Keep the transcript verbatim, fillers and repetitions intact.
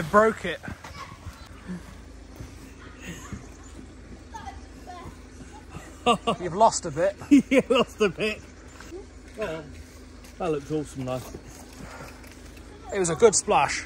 They broke it. You've lost a bit. You lost a bit. Well, that looks awesome though. It was a good splash.